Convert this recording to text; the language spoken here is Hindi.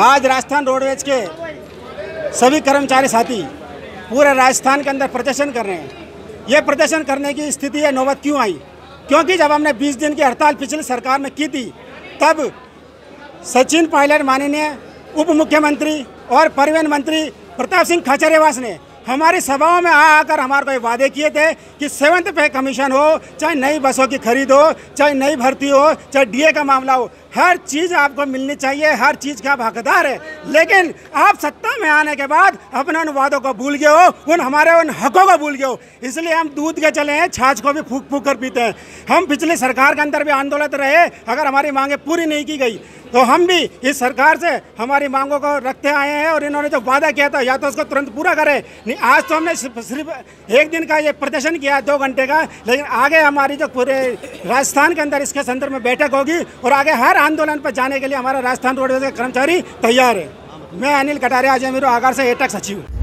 आज राजस्थान रोडवेज के सभी कर्मचारी साथी पूरे राजस्थान के अंदर प्रदर्शन कर रहे हैं। ये प्रदर्शन करने की स्थिति है नौबत क्यों आई? क्योंकि जब हमने 20 दिन की हड़ताल पिछली सरकार में की थी, तब सचिन पायलट माननीय उप मुख्यमंत्री और परिवहन मंत्री प्रताप सिंह खचरियावास ने हमारी सभाओं में आकर हमारे को वादे किए थे कि 7th पे कमीशन हो, चाहे नई बसों की खरीद हो, चाहे नई भर्ती हो, चाहे डीए का मामला हो, हर चीज़ आपको मिलनी चाहिए, हर चीज़ का आप हकदार है। लेकिन आप सत्ता में आने के बाद अपने उन वादों को भूल गए हो, उन हमारे उन हकों को भूल गए हो। इसलिए हम दूध के चले हैं, छाछ को भी फूक फूक कर पीते हैं। हम पिछली सरकार के अंदर भी आंदोलन रहे, अगर हमारी मांगें पूरी नहीं की गई तो हम भी इस सरकार से हमारी मांगों को रखते आए हैं। और इन्होंने जो वादा किया था या तो उसको तुरंत पूरा करें। नहीं, आज तो हमने सिर्फ एक दिन का ये प्रदर्शन किया, 2 घंटे का, लेकिन आगे हमारी जो पूरे राजस्थान के अंदर इसके संदर्भ में बैठक होगी और आगे हर आंदोलन पर जाने के लिए हमारा राजस्थान रोडवेज के कर्मचारी तैयार है। मैं अनिल कटारिया, आज मेरे आगार से एटक सचिव।